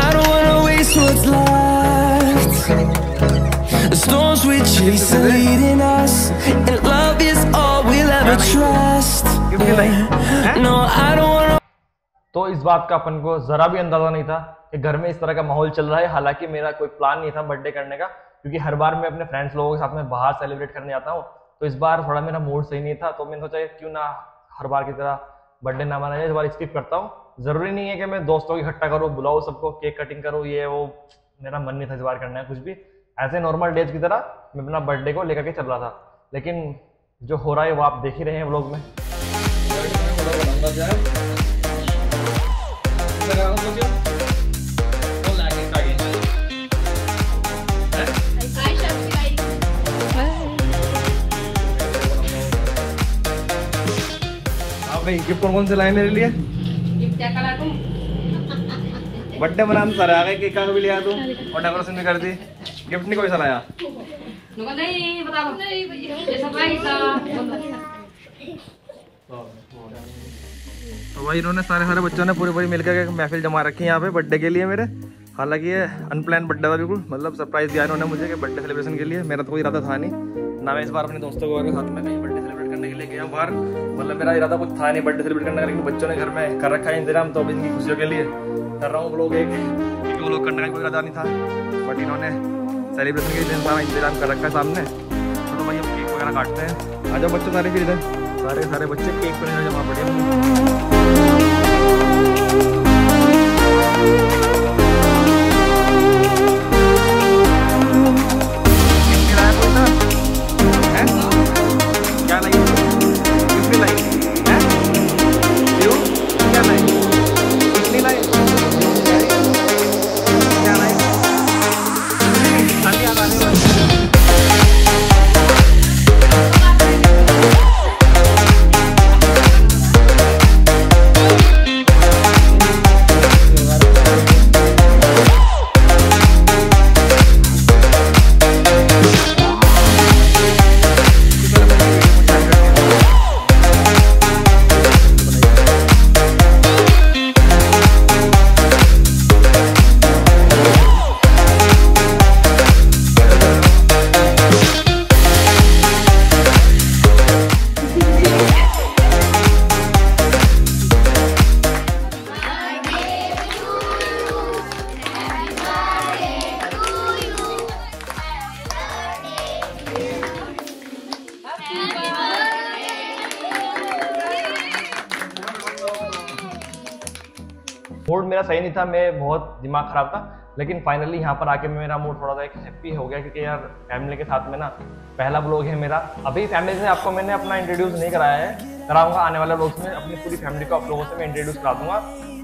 I don't wanna waste what's left. The storms we chase are leading us, and love is all we'll ever trust. No, I don't wanna. तो इस बात का अपन को जरा भी अंदाजा नहीं था कि घर में इस तरह का माहौल चल रहा है। हालांकि मेरा कोई प्लान नहीं था बर्थडे करने का, क्योंकि हर बार मैं अपने फ्रेंड्स लोगों के साथ में बाहर सेलिब्रेट करने जाता हूँ। तो इस बार थोड़ा मेरा मूड सही नहीं था, तो मैंने सोचा क्यों ना हर बार की तरह बर्थडे ना मनाया जाए, इस बार स्किप करता हूँ। जरूरी नहीं है कि मैं दोस्तों को इकट्ठा करूँ, बुलाऊँ सबको, केक कटिंग करूँ, ये वो, मेरा मन नहीं था इस बार करना है कुछ भी। ऐसे नॉर्मल डेज की तरह मैं अपना बर्थडे को लेकर के चल रहा था, लेकिन जो हो रहा है वो आप देख ही रहे हैं व्लॉग में। गिफ्ट कौन से लाए मेरे लिए? बर्थडे मनाने सारे आ गए, केक का भी लिया तू और डेकोरेशन भी कर दी, गिफ्ट नहीं कोई सा लाया? नहीं बता दो। तो वही इन्होंने सारे सारे बच्चों ने पूरी पूरी मिलकर महफिल जमा रखी है यहाँ पे बर्थडे के लिए मेरे। हालांकि ये अनप्लान बर्थडे था बिल्कुल, मतलब सरप्राइज दिया इन्होंने मुझे बर्थडे सेलिब्रेशन के लिए। मेरा तो कोई इरादा था नहीं ना, मैं इस बार अपने दोस्तों के साथ में कहीं बर्थडे सेलिब्रेट करने के लिए गया बाहर, मतलब मेरा इरादा कुछ था नहीं बर्थडे सेलिब्रेट करने का। लेकिन बच्चों ने घर में कर रखा है इंतजाम, तो अब इनकी खुशियों के लिए कर रहा हूँ व्लॉग एक, क्योंकि व्लॉग करने का कोई इरादा नहीं था, बट इन्होंने सेलिब्रेशन के लिए सारा इंतजाम कर रखा है सामने। तो भाई हम केक वगैरह काटते हैं, आ जाओ बच्चों सारे, फिर इधर सारे सारे बच्चे केक पर लेने जमा पड़े हैं। क्या लाइए? कितनी लाइए? हैं? क्यों? क्या लाइए? कितनी लाइए? क्या लाइए? मूड मेरा सही नहीं था, मैं बहुत दिमाग खराब था, लेकिन फाइनली यहाँ पर आके मेरा मूड थोड़ा सा एक हैप्पी हो गया, क्योंकि यार फैमिली के साथ में ना पहला व्लॉग है मेरा। अभी फैमिली से आपको मैंने अपना इंट्रोड्यूस नहीं कराया है, कराऊंगा आने वाले व्लॉग्स में, अपनी पूरी फैमिली को आप लोगों से मैं इंट्रोड्यूस करा दूंगा।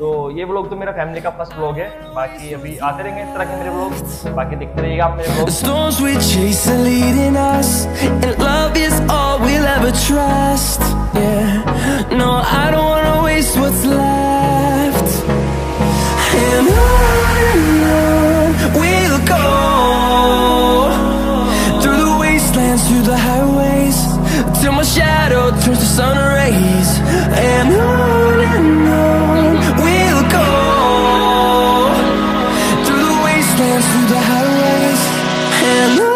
तो ये व्लॉग तो मेरा फैमिली का फर्स्ट व्लॉग है, बाकी अभी आते रहेंगे इस तरह के मेरे व्लॉग, बाकी देखते रहिएगा आप मेरे vlog. And on we'll go through the wastelands, through the highways, till my shadow turns to sun rays. And on we'll go through the wastelands, through the highways. And on we'll go.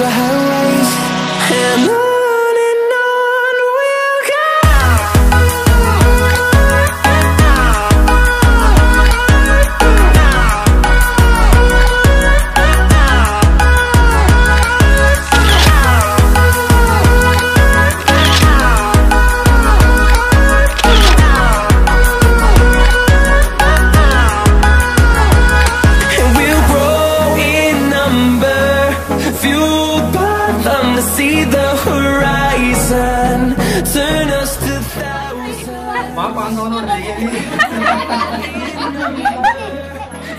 the highways and I see the horizon, turn us to thousands.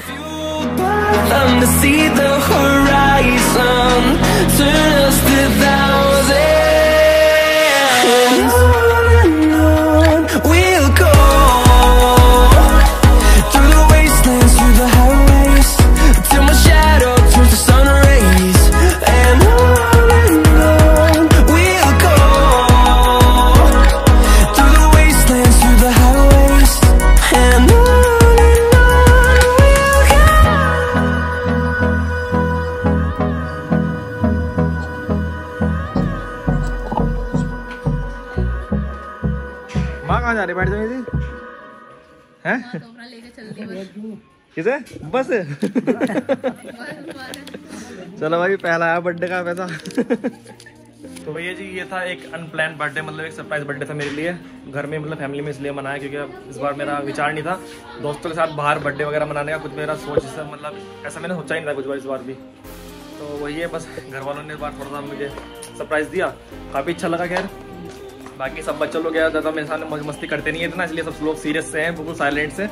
Fueled by them to see the horizon, turn us to thousands. On and on we'll go, through the wastelands, through the highways, till my shadow turns to sun rays. And कहाँ जा रहे बैठ जाओ जी हैं लेके चल रही है बस चलो भाई पहला आया बर्थडे का पैसा तो भैया जी ये था एक अनप्लान बर्थडे, मतलब एक सरप्राइज बर्थडे था मेरे लिए। घर में मतलब फैमिली में इसलिए मनाया क्योंकि इस बार मेरा विचार नहीं था दोस्तों के साथ बाहर बर्थडे वगैरह मनाने का। कुछ मेरा सोच से मतलब ऐसा मैंने सोचा ही नहीं था कुछ बार इस बार भी, तो वही है बस घर वालों ने इस बार थोड़ा सा मुझे सरप्राइज दिया, काफ़ी अच्छा लगा। खैर बाकी सब बच्चों लोग ज़्यादा मेरे साथ मौज मस्ती करते नहीं है इतना, इसलिए सब लोग सीरियस से हैं, बिल्कुल साइलेंट से,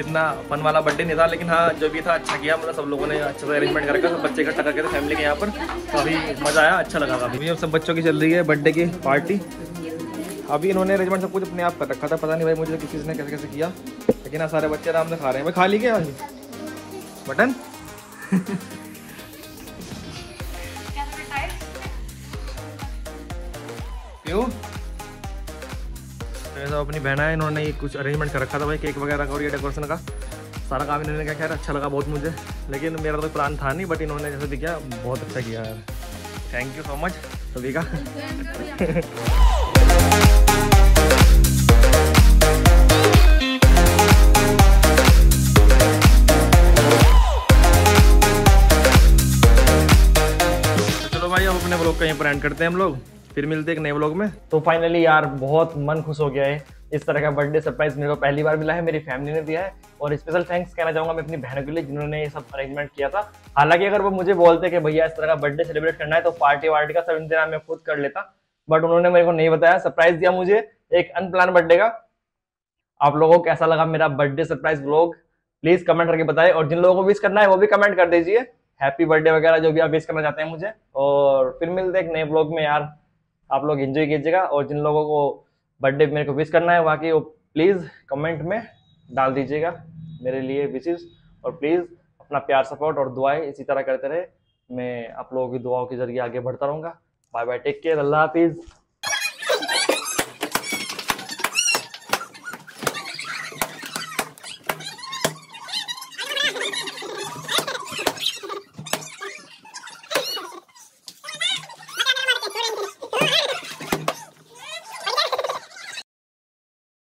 इतना फन वाला बर्थडे नहीं था। लेकिन हाँ जो भी था अच्छा किया, मतलब सब लोगों ने अच्छा सा अरेंजमेंट करके सब बच्चे इकट्ठा करके फैमिली के यहाँ पर, काफ़ी मज़ा आया, अच्छा लगा काफ़ी। अब सब बच्चों की चल रही है बर्थडे की पार्टी, अभी इन्होंने अरेंजमेंट सब कुछ अपने आप कर रखा था, पता नहीं भाई मुझे किसी ने कैसे कैसे किया, लेकिन हाँ सारे बच्चे आराम से खा रहे हैं। भाई खा ली क्या बटन क्यों? तो अपनी बहना है, इन्होंने ये कुछ अरेंजमेंट कर रखा था भाई केक वगैरह का और ये डेकोरेशन का सारा काम इन्होंने क्या किया। अच्छा लगा बहुत मुझे, लेकिन मेरा तो प्लान था नहीं, बट इन्होंने जैसे दिखाया बहुत अच्छा किया यार। थैंक यू सो मच सभी का। तो चलो भाई अब अपने व्लॉग का यहीं पर एंड करते हैं हम लोग, फिर मिलते हैं एक नए व्लॉग में। तो फाइनली यार बहुत मन खुश हो गया है, इस तरह का बर्थडे सरप्राइज मेरे को पहली बार मिला है, मेरी फैमिली ने दिया है। और स्पेशल थैंक्स कहना चाहूँगा मैं अपनी बहनों के लिए जिन्होंने ये सब अरेंजमेंट किया था। हालांकि अगर वो मुझे बोलते कि भैया इस तरह का बर्थडे सेलिब्रेट करना है तो पार्टी वार्टी का सब इंतजाम मैं खुद कर लेता, बट उन्होंने मेरे को नहीं बताया, सरप्राइज दिया मुझे एक अनप्लान बर्थडे का। आप लोगों को कैसा लगा मेरा birthday surprise vlog please comment करके बताएं, और जिन लोगों को विश करना है वो भी कमेंट कर दीजिए हैप्पी बर्थडे वगैरह जो भी आप विश करना चाहते हैं मुझे। और फिर मिलते हैं एक नए व्लॉग में यार, आप लोग एंजॉय कीजिएगा। और जिन लोगों को बर्थडे मेरे को विश करना है बाकी वो प्लीज़ कमेंट में डाल दीजिएगा मेरे लिए विशेस, और प्लीज़ अपना प्यार सपोर्ट और दुआएं इसी तरह करते रहे। मैं आप लोगों की दुआओं के जरिए आगे बढ़ता रहूँगा। बाय बाय, टेक केयर, अल्लाह हाफिज़।